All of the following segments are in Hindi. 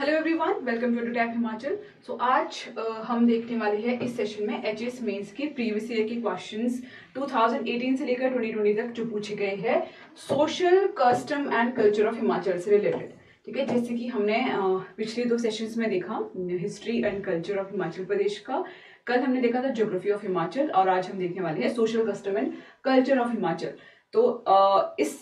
Hello everyone, welcome to tap Himachal. So आज हम देखने वाले हैं इस सेशन में एचएस मेंस के प्रीवियस ईयर के क्वेश्चंस 2018 से लेकर 2020 तक जो पूछे गए हैं social custom and culture of Himachal से रिलेटेड। ठीक है, जैसे कि हमने पिछले दो सेशंस में देखा history and culture of Himachal Pradesh का, कल हमने देखा था ज्योग्राफी ऑफ हिमाचल और आज हम देखने वाले हैं social custom and culture of Himachal. तो इस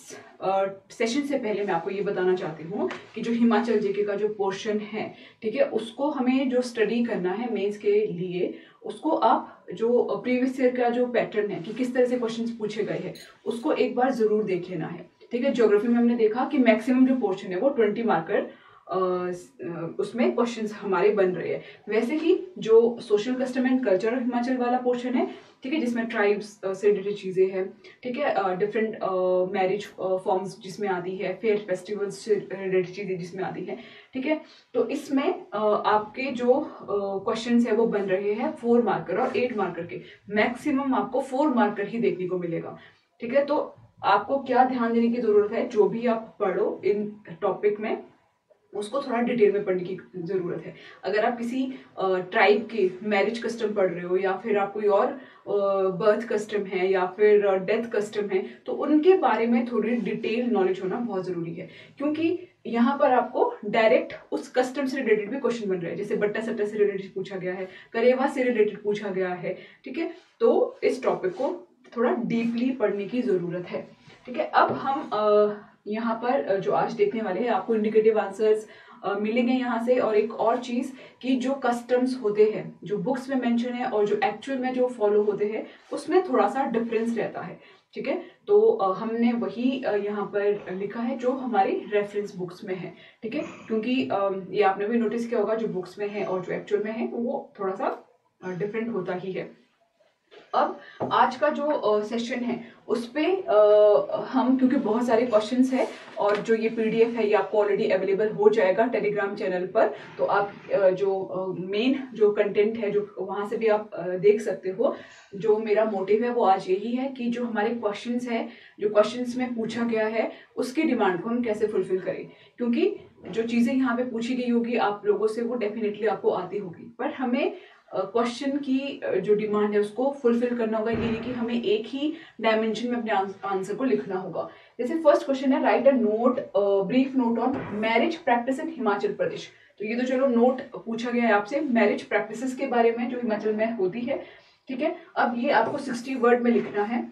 सेशन से पहले मैं आपको ये बताना चाहती हूँ कि जो हिमाचल जीके का जो पोर्शन है, ठीक है, उसको हमें जो स्टडी करना है मेंस के लिए, उसको आप जो प्रीवियस ईयर का जो पैटर्न है कि किस तरह से क्वेश्चंस पूछे गए हैं उसको एक बार ज़रूर देख लेना है। ठीक है, ज्योग्राफी में हमने देखा कि मैक्सिमम जो पोर्शन है वो 20 मार्कर उसमें क्वेश्चंस हमारे बन रहे हैं। वैसे ही जो social custom and culture of Himachal वाला पोर्शन है, ठीक है, जिसमें ट्राइब्स से रिलेटेड चीज़ें हैं, ठीक है, डिफरेंट मैरिज फॉर्म्स जिसमें आती है, फेयर फेस्टिवल्स से रिलेटेड चीज़ें जिसमें आती है, ठीक है, तो इसमें आपके जो क्वेश्चंस है वो बन रहे हैं 4 मार्कर और 8 मार्कर के। मैक्सिमम आपको 4 मार्कर ही देखने को मिलेगा। ठीक है, तो आपको क्या ध्यान देने की ज़रूरत है, जो भी आप पढ़ो इन टॉपिक में उसको थोड़ा डिटेल में पढ़ने की ज़रूरत है। अगर आप किसी ट्राइब के मैरिज कस्टम पढ़ रहे हो या फिर आप कोई और बर्थ कस्टम है या फिर डेथ कस्टम है, तो उनके बारे में थोड़ी डिटेल नॉलेज होना बहुत ज़रूरी है, क्योंकि यहाँ पर आपको डायरेक्ट उस कस्टम से रिलेटेड भी क्वेश्चन बन रहे हैं। जैसे बट्टा सट्टा से रिलेटेड पूछा गया है, करेवा से रिलेटेड पूछा गया है। ठीक है, तो इस टॉपिक को थोड़ा डीपली पढ़ने की ज़रूरत है। ठीक है, अब हम यहाँ पर जो आज देखने वाले हैं आपको इंडिकेटिव आंसर्स मिलेंगे यहाँ से, और एक और चीज़ कि जो कस्टम्स होते हैं जो बुक्स में मेंशन है और जो एक्चुअल में जो फॉलो होते हैं उसमें थोड़ा सा डिफरेंस रहता है। ठीक है, तो हमने वही यहाँ पर लिखा है जो हमारे रेफरेंस बुक्स में है। ठीक है, क्योंकि ये आपने भी नोटिस किया होगा जो बुक्स में है और जो एक्चुअल में है वो थोड़ा सा डिफरेंट होता ही है। अब आज का जो सेशन है उस पर हम, क्योंकि बहुत सारे क्वेश्चंस हैं और जो ये पीडीएफ है ये आपको ऑलरेडी अवेलेबल हो जाएगा टेलीग्राम चैनल पर, तो आप जो मेन जो कंटेंट है जो वहाँ से भी आप देख सकते हो। जो मेरा मोटिव है वो आज यही है कि जो हमारे क्वेश्चंस हैं, जो क्वेश्चंस में पूछा गया है उसकी डिमांड को हम कैसे फुलफिल करें, क्योंकि जो चीज़ें यहाँ पर पूछी गई होगी आप लोगों से वो डेफिनेटली आपको आती होगी, पर हमें क्वेश्चन की जो डिमांड है उसको फुलफिल करना होगा। यानी कि हमें एक ही डायमेंशन में अपने आंसर को लिखना होगा। जैसे फर्स्ट क्वेश्चन है write a note, brief note on marriage practice in Himachal Pradesh. तो ये तो चलो नोट पूछा गया है आपसे मैरिज प्रैक्टिसेस के बारे में जो हिमाचल में होती है। ठीक है, अब ये आपको 60 वर्ड में लिखना है।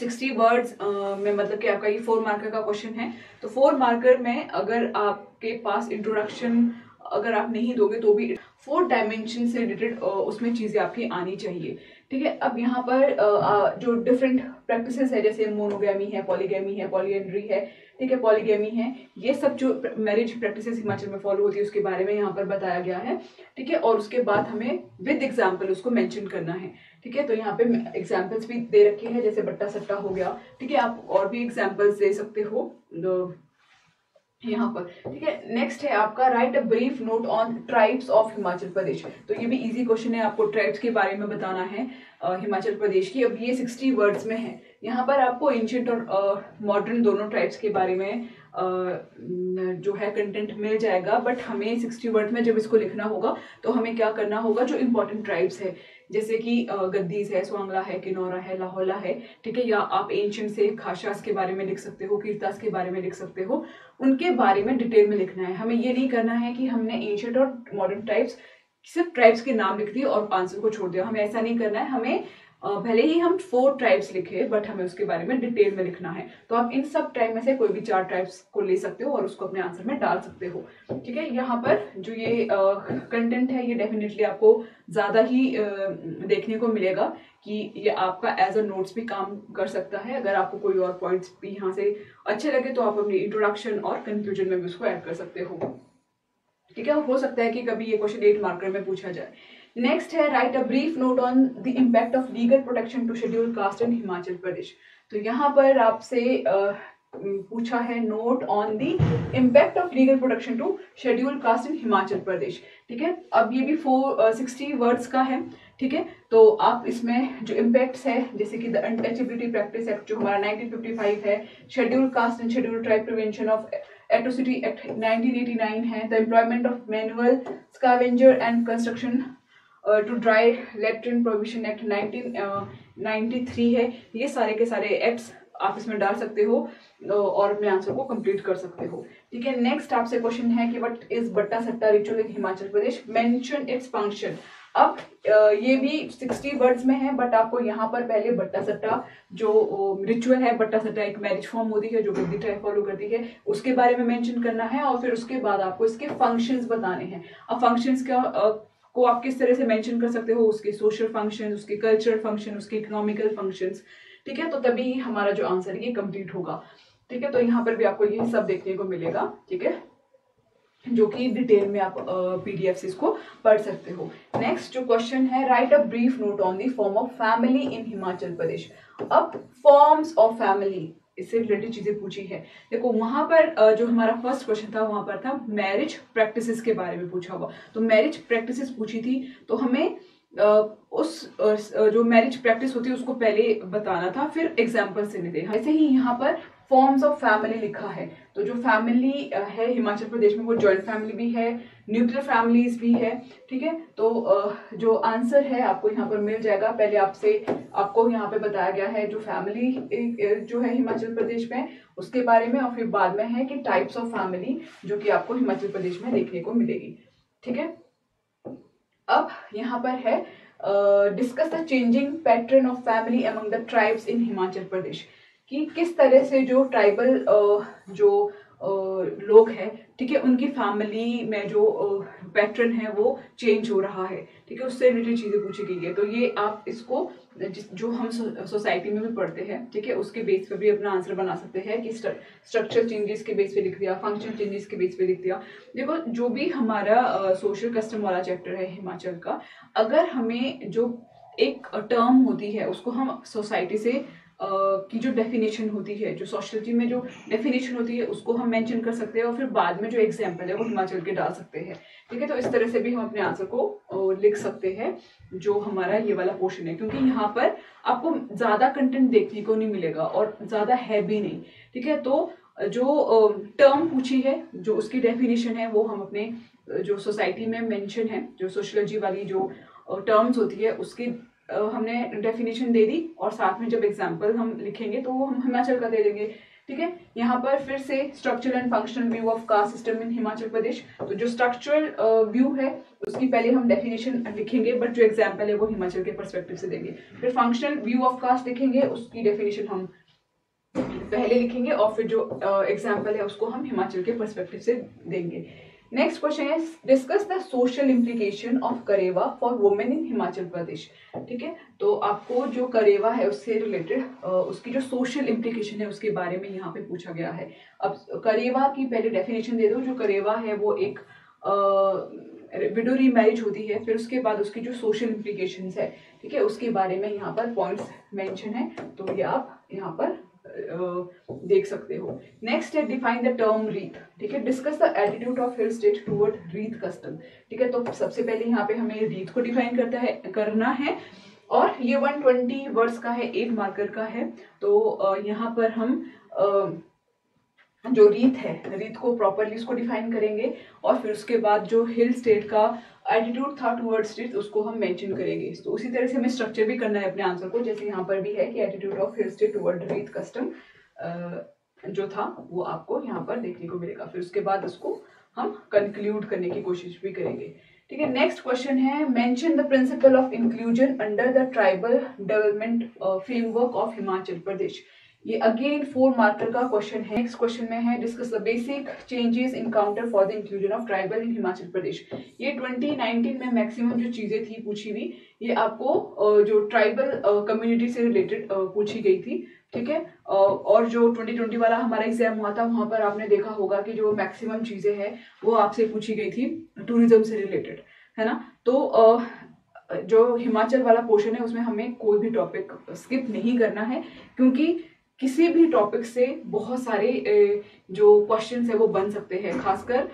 60 वर्ड्स में मतलब कि आपका ये 4 मार्कर का क्वेश्चन है, तो 4 मार्कर में अगर आपके पास इंट्रोडक्शन अगर आप नहीं दोगे तो भी 4 डायमेंशन से रिलेटेड उसमें चीज़ें आपकी आनी चाहिए। ठीक है, अब यहाँ पर जो डिफरेंट प्रैक्टिसेस है जैसे मोनोगैमी है, पॉलीगैमी है, पॉलीएंड्री है, ठीक है, पॉलीगैमी है, ये सब जो मैरिज प्रैक्टिसेस हिमाचल में फॉलो होती है उसके बारे में यहाँ पर बताया गया है। ठीक है, और उसके बाद हमें विद एग्जाम्पल उसको मेंशन करना है। ठीक है, तो यहाँ पे एग्जाम्पल्स भी दे रखे हैं जैसे बट्टा सट्टा हो गया। ठीक है, आप और भी एग्जाम्पल्स दे सकते हो यहाँ पर। ठीक है, नेक्स्ट है आपका write a brief note on tribes of Himachal Pradesh. तो ये भी इजी क्वेश्चन है, आपको ट्राइब्स के बारे में बताना है हिमाचल प्रदेश की। अब ये 60 वर्ड्स में है, यहाँ पर आपको एंशिएंट और मॉडर्न दोनों ट्राइब्स के बारे में जो है कंटेंट मिल जाएगा, बट हमें 60 वर्ड में जब इसको लिखना होगा तो हमें क्या करना होगा, जो इम्पोर्टेंट ट्राइब्स है जैसे कि गद्दीज है, स्वांगला है, किन्नौरा है, लाहौला है, ठीक है, या आप एंशिएंट से खाशास के बारे में लिख सकते हो, कीर्तास के बारे में लिख सकते हो, उनके बारे में डिटेल में लिखना है। हमें ये नहीं करना है कि हमने एंशिएंट और मॉडर्न ट्राइब्स सिर्फ ट्राइब्स के नाम लिख दिए और आंसर को छोड़ दिया, हमें ऐसा नहीं करना है। हमें भले ही हम 4 ट्राइब्स लिखे बट हमें उसके बारे में डिटेल में लिखना है। तो आप इन सब ट्राइब में से कोई भी 4 ट्राइब्स को ले सकते हो और उसको अपने आंसर में डाल सकते हो। ठीक है, यहाँ पर जो ये कंटेंट है ये डेफिनेटली आपको ज़्यादा ही देखने को मिलेगा कि ये आपका एज अ नोट्स भी काम कर सकता है। अगर आपको कोई और पॉइंट्स भी यहाँ से अच्छे लगे तो आप अपने इंट्रोडक्शन और कंक्लूजन में भी उसको ऐड कर सकते हो। ठीक है, हो सकता है कि कभी ये क्वेश्चन 8 मार्कर में पूछा जाए। नेक्स्ट है write a brief note on the impact of legal protection to schedule caste in Himachal Pradesh. तो यहाँ पर आपसे पूछा है note on the impact of legal protection to schedule caste in Himachal Pradesh. ठीक है, अब ये भी 60 वर्ड्स का है। ठीक है, तो आप इसमें जो इम्पैक्ट्स है जैसे कि द अनटचेबिलिटी प्रैक्टिस एक्ट जो हमारा 1955 है, schedule caste and schedule tribe prevention of atrocity act 1989 है, the employment of manual scavenger and construction to dry latrine prohibition act 1993 है। ये सारे के सारे एक्ट्स आप इसमें डाल सकते हो और अपने आंसर को कंप्लीट कर सकते हो। ठीक है, नेक्स्ट आपसे क्वेश्चन है कि what is batta satta ritual in Himachal Pradesh, mention its function. अब ये भी 60 वर्ड्स में है, बट आपको यहाँ पर पहले बट्टा सट्टा जो रिचुअल है, बट्टा सट्टा एक मैरिज फॉर्म होती है जो गद्दी ट्राइब फॉलो करती है, उसके बारे में मेंशन करना है और फिर उसके बाद आपको इसके फंक्शंस बताने हैं। अब फंक्शंस का को आप किस तरह से मेंशन कर सकते हो, उसके सोशल फंक्शन, उसके कल्चरल फंक्शन, उसके इकोनॉमिकल फंक्शंस। ठीक है, तो तभी हमारा जो आंसर ये कंप्लीट होगा। ठीक है, तो यहाँ पर भी आपको ये सब देखने को मिलेगा। ठीक है, जो कि डिटेल में आप पीडीएफ से इसको पढ़ सकते हो। नेक्स्ट जो क्वेश्चन है, write a brief note on the form of family in Himachal Pradesh. अब फॉर्म्स ऑफ फैमिली, इससे रिलेटेड चीजें पूछी है। देखो वहां पर जो हमारा फर्स्ट क्वेश्चन था वहां पर था मैरिज प्रैक्टिसेस के बारे में पूछा हुआ, तो मैरिज प्रैक्टिसेस पूछी थी, तो हमें उस जो मैरिज प्रैक्टिस होती है उसको पहले बताना था, फिर एग्जाम्पल से देना। ऐसे ही यहाँ पर फॉर्म्स ऑफ फैमिली लिखा है, तो जो फैमिली है हिमाचल प्रदेश में वो जॉइंट फैमिली भी है, न्यूक्लियर फैमिलीज भी है। ठीक है, तो जो आंसर है आपको यहाँ पर मिल जाएगा। पहले आपसे आपको यहाँ पे बताया गया है जो फैमिली जो है हिमाचल प्रदेश में उसके बारे में, और फिर बाद में है कि टाइप्स ऑफ फैमिली जो कि आपको हिमाचल प्रदेश में देखने को मिलेगी। ठीक है, अब यहाँ पर है discuss the changing pattern of family among the tribes in Himachal Pradesh, कि किस तरह से जो ट्राइबल जो लोग हैं, ठीक है, उनकी फैमिली में जो पैटर्न है वो चेंज हो रहा है। ठीक है, उससे रिलेटेड चीज़ें पूछी गई है, तो ये आप इसको जो हम सोसाइटी में भी पढ़ते हैं, ठीक है, उसके बेस पे भी अपना आंसर बना सकते हैं कि स्ट्रक्चर चेंजेस के बेस पे लिख दिया, फंक्शन चेंजेस के बेस पे लिख दिया। देखो जो भी हमारा सोशल कस्टम वाला चैप्टर है हिमाचल का, अगर हमें जो एक टर्म होती है उसको हम सोसाइटी से की जो डेफिनेशन होती है, जो सोशलॉजी में जो डेफिनेशन होती है उसको हम मेंशन कर सकते हैं और फिर बाद में जो एग्जाम्पल है वो हिमाचल के डाल सकते हैं। ठीक है, तो इस तरह से भी हम अपने आंसर को लिख सकते हैं जो हमारा ये वाला पोर्शन है, क्योंकि यहाँ पर आपको ज़्यादा कंटेंट देखने को नहीं मिलेगा और ज़्यादा है भी नहीं। ठीक है, तो जो टर्म पूछी है, जो उसकी डेफिनेशन है, वो हम अपने जो सोसाइटी में मेंशन है, जो सोशलॉजी वाली जो टर्म्स होती है उसकी हमने डेफिनेशन दे दी, और साथ में जब एग्जाम्पल हम लिखेंगे तो वो हम हिमाचल का दे देंगे। ठीक है, यहाँ पर फिर से structural and functional view of caste system in Himachal Pradesh, तो जो स्ट्रक्चरल व्यू है उसकी पहले हम डेफिनेशन लिखेंगे, बट जो एग्जाम्पल है वो हिमाचल के पर्सपेक्टिव से देंगे। फिर फंक्शनल व्यू ऑफ कास्ट लिखेंगे, उसकी डेफिनेशन हम पहले लिखेंगे और फिर जो एग्जाम्पल है उसको हम हिमाचल के पर्सपेक्टिव से देंगे। नेक्स्ट क्वेश्चन है discuss the social implication of करेवा for women in Himachal Pradesh. ठीक है, तो आपको जो करेवा है उससे रिलेटेड उसकी जो सोशल इम्प्लीकेशन है उसके बारे में यहाँ पे पूछा गया है। अब करेवा की पहले डेफिनेशन दे दो। जो करेवा है वो एक विडो रीमैरिज होती है, फिर उसके बाद उसकी जो सोशल इम्प्लीकेशन है, ठीक है, उसके बारे में यहाँ पर पॉइंट्स मैंशन है, तो ये आप यहाँ पर देख सकते हो। नेक्स्ट है डिफाइन द टर्म रीत। ठीक है, discuss the attitude of hill state toward reet custom. ठीक है, तो सबसे पहले यहाँ पे हमें रीत को डिफाइन करना है, और ये 120 वर्ड्स का है, 8 मार्कर का है, तो यहाँ पर हम जो रीत है, रीत को प्रॉपरली उसको डिफाइन करेंगे, और फिर उसके बाद जो हिल स्टेट का एटीट्यूड था टूवर्ड्स रीत उसको हम मेंशन करेंगे। तो उसी तरह से हमें स्ट्रक्चर भी करना है अपने आंसर को, जैसे यहाँ पर भी है कि attitude of hill state toward reet custom जो था वो आपको यहाँ पर देखने को मिलेगा। फिर उसके बाद उसको हम कंक्लूड करने की कोशिश भी करेंगे। ठीक है, नेक्स्ट क्वेश्चन है mention the principle of inclusion under the tribal development framework of Himachal Pradesh. ये अगेन 4 मार्कर का क्वेश्चन है। नेक्स्ट क्वेश्चन में है discuss the basic changes encounter for the inclusion of tribal in Himachal Pradesh. ये 2019 में मैक्सिमम जो चीज़ें थी पूछी हुई, ये आपको जो ट्राइबल कम्युनिटी से रिलेटेड पूछी गई थी। ठीक है, और जो 2020 वाला हमारा एग्जाम हुआ था वहाँ पर आपने देखा होगा कि जो मैक्सिमम चीज़ें हैं वो आपसे पूछी गई थी टूरिज्म से रिलेटेड, है ना। तो जो हिमाचल वाला पोर्शन है उसमें हमें कोई भी टॉपिक स्किप नहीं करना है, क्योंकि किसी भी टॉपिक से बहुत सारे जो क्वेश्चंस है वो बन सकते हैं। खासकर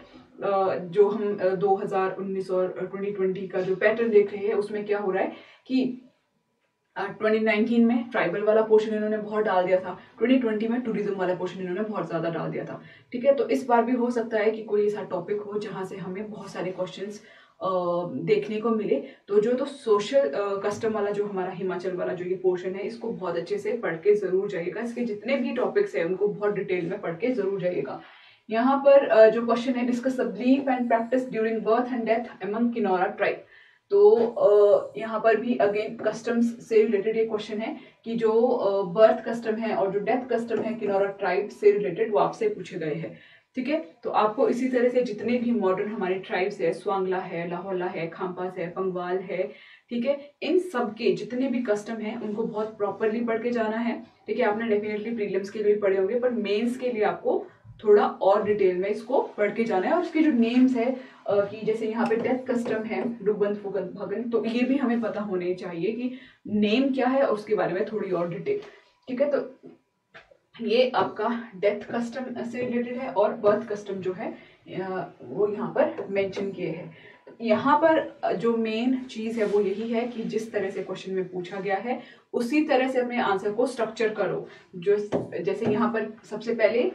जो हम 2019 और 2020 का जो पैटर्न देख रहे हैं उसमें क्या हो रहा है कि 2019 में ट्राइबल वाला पोर्शन इन्होंने बहुत डाल दिया था, 2020 में टूरिज्म वाला पोर्शन इन्होंने बहुत ज़्यादा डाल दिया था, ठीक है। तो इस बार भी हो सकता है कि कोई ऐसा टॉपिक हो जहाँ से हमें बहुत सारे क्वेश्चंस देखने को मिले। तो जो सोशल कस्टम वाला जो हमारा हिमाचल वाला जो ये पोर्शन है, इसको बहुत अच्छे से पढ़ के ज़रूर जाइएगा। इसके जितने भी टॉपिक्स हैं उनको बहुत डिटेल में पढ़ के ज़रूर जाइएगा। यहाँ पर जो क्वेश्चन है, discuss the belief and practice during birth and death among Kinnaura tribe. तो यहाँ पर भी अगेन कस्टम्स से रिलेटेड एक क्वेश्चन है कि जो बर्थ कस्टम है और जो डेथ कस्टम है किनौरा ट्राइब से रिलेटेड, वो आपसे पूछे गए हैं, ठीक है। तो आपको इसी तरह से जितने भी मॉडर्न हमारे ट्राइब्स है, स्वांगला है, लाहौला है, खाम्पास है, पंगवाल है, ठीक है, इन सब के जितने भी कस्टम हैं उनको बहुत प्रॉपरली पढ़ के जाना है, ठीक है। आपने डेफिनेटली प्रीलिम्स के लिए पढ़े होंगे, पर मेन्स के लिए आपको थोड़ा और डिटेल में इसको पढ़ के जाना है। और उसके जो नेम्स है कि जैसे यहाँ पे डेथ कस्टम है रुगन फुगन भगन, तो ये भी हमें पता होने चाहिए कि नेम क्या है, उसके बारे में थोड़ी और डिटेल, ठीक है। तो ये आपका डेथ कस्टम से रिलेटेड है और बर्थ कस्टम जो है वो यहाँ पर मेंशन किए हैं। यहाँ पर जो मेन चीज़ है वो यही है कि जिस तरह से क्वेश्चन में पूछा गया है उसी तरह से अपने आंसर को स्ट्रक्चर करो। जो जैसे यहाँ पर सबसे पहले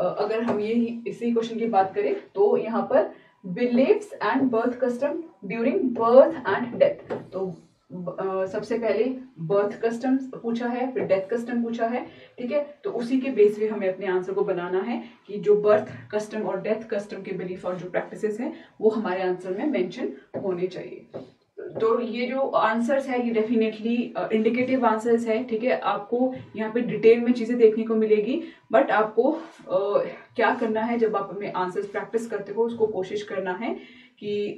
अगर हम ये इसी क्वेश्चन की बात करें तो यहाँ पर beliefs and birth custom during birth and death. तो सबसे पहले बर्थ कस्टम पूछा है, फिर डेथ कस्टम पूछा है, ठीक है। तो उसी के बेस पे हमें अपने आंसर को बनाना है कि जो बर्थ कस्टम और डेथ कस्टम के बिलीफ और जो प्रैक्टिसेस हैं वो हमारे आंसर में मेंशन होने चाहिए। तो ये जो आंसर्स है ये डेफिनेटली इंडिकेटिव आंसर्स है, ठीक है। आपको यहाँ पे डिटेल में चीज़ें देखने को मिलेगी, बट आपको क्या करना है जब आप अपने आंसर्स प्रैक्टिस करते हो, उसको कोशिश करना है कि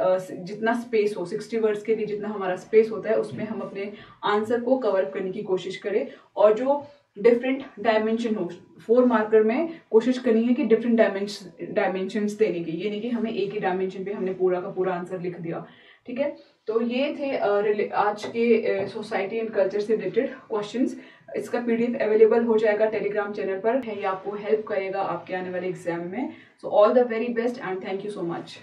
जितना स्पेस हो, 60 वर्ड्स के लिए जितना हमारा स्पेस होता है उसमें हम अपने आंसर को कवर अप करने की कोशिश करें। और जो डिफरेंट डायमेंशन हो, 4 मार्कर में कोशिश करनी है कि डिफरेंट डायमेंशंस देने की, ये नहीं कि हमें एक ही डायमेंशन पे हमने पूरा का पूरा आंसर लिख दिया, ठीक है। तो ये थे आज के सोसाइटी एंड कल्चर से रिलेटेड क्वेश्चंस। इसका पीडीएफ अवेलेबल हो जाएगा टेलीग्राम चैनल पर है, ये आपको हेल्प करेगा आपके आने वाले एग्जाम में। So all the very best and thank you so much.